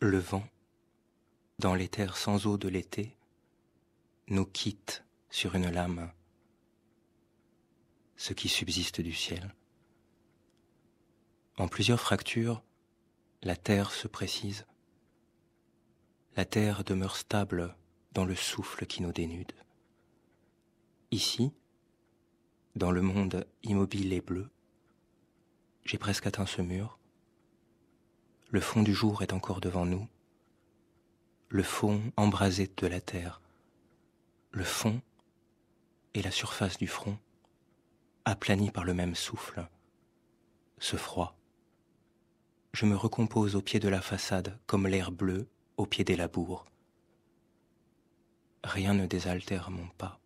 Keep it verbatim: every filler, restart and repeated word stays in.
Le vent, dans les terres sans eau de l'été, nous quitte sur une lame. Ce qui subsiste du ciel. En plusieurs fractures, la terre se précise. La terre demeure stable dans le souffle qui nous dénude. Ici, dans le monde immobile et bleu, j'ai presque atteint ce mur. Le fond du jour est encore devant nous. Le fond embrasé de la terre. Le fond et la surface du front. Aplani par le même souffle, ce froid. Je me recompose au pied de la façade, comme l'air bleu au pied des labours. Rien ne désaltère mon pas.